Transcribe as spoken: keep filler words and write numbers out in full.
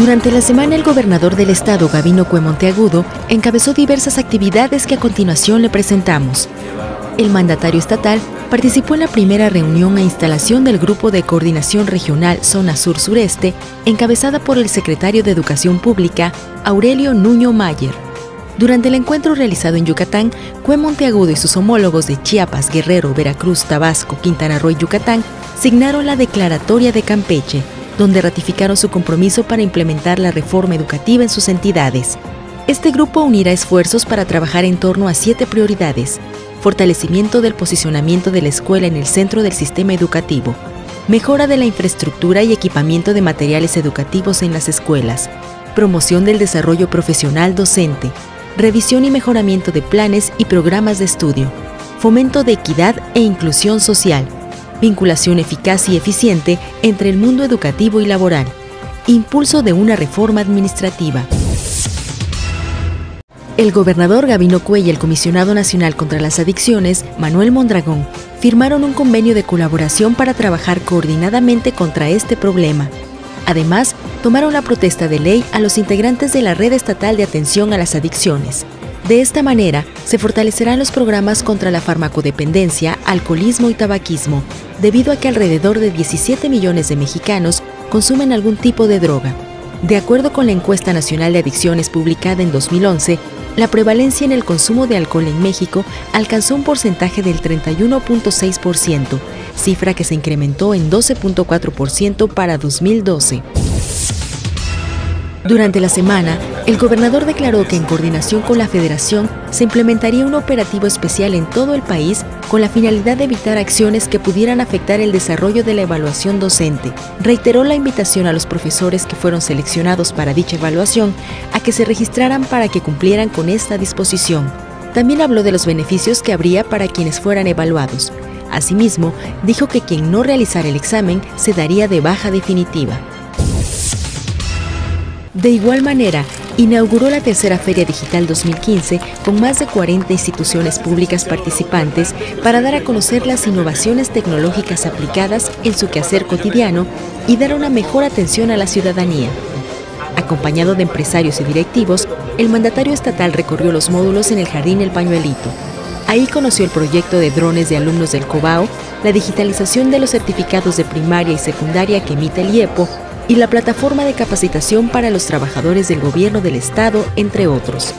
Durante la semana, el gobernador del estado, Gabino Cué Monteagudo, encabezó diversas actividades que a continuación le presentamos. El mandatario estatal participó en la primera reunión e instalación del Grupo de Coordinación Regional Zona Sur-Sureste, encabezada por el secretario de Educación Pública, Aurelio Nuño Mayer. Durante el encuentro realizado en Yucatán, Cué Monteagudo y sus homólogos de Chiapas, Guerrero, Veracruz, Tabasco, Quintana Roo y Yucatán signaron la Declaratoria de Campeche, donde ratificaron su compromiso para implementar la reforma educativa en sus entidades. Este grupo unirá esfuerzos para trabajar en torno a siete prioridades: fortalecimiento del posicionamiento de la escuela en el centro del sistema educativo, mejora de la infraestructura y equipamiento de materiales educativos en las escuelas, promoción del desarrollo profesional docente, revisión y mejoramiento de planes y programas de estudio, fomento de equidad e inclusión social, vinculación eficaz y eficiente entre el mundo educativo y laboral, impulso de una reforma administrativa. El gobernador Gabino Cué y el comisionado nacional contra las adicciones, Manuel Mondragón, firmaron un convenio de colaboración para trabajar coordinadamente contra este problema. Además, tomaron la protesta de ley a los integrantes de la Red Estatal de Atención a las Adicciones. De esta manera, se fortalecerán los programas contra la farmacodependencia, alcoholismo y tabaquismo, debido a que alrededor de diecisiete millones de mexicanos consumen algún tipo de droga. De acuerdo con la Encuesta Nacional de Adicciones publicada en dos mil once, la prevalencia en el consumo de alcohol en México alcanzó un porcentaje del treinta y uno punto seis por ciento, cifra que se incrementó en doce punto cuatro por ciento para dos mil doce. Durante la semana, el gobernador declaró que en coordinación con la Federación se implementaría un operativo especial en todo el país con la finalidad de evitar acciones que pudieran afectar el desarrollo de la evaluación docente. Reiteró la invitación a los profesores que fueron seleccionados para dicha evaluación a que se registraran para que cumplieran con esta disposición. También habló de los beneficios que habría para quienes fueran evaluados. Asimismo, dijo que quien no realizara el examen se daría de baja definitiva. De igual manera, inauguró la Tercera Feria Digital dos mil quince con más de cuarenta instituciones públicas participantes para dar a conocer las innovaciones tecnológicas aplicadas en su quehacer cotidiano y dar una mejor atención a la ciudadanía. Acompañado de empresarios y directivos, el mandatario estatal recorrió los módulos en el Jardín El Pañuelito. Ahí conoció el proyecto de drones de alumnos del COBAO, la digitalización de los certificados de primaria y secundaria que emite el I E P O, y la plataforma de capacitación para los trabajadores del gobierno del estado, entre otros.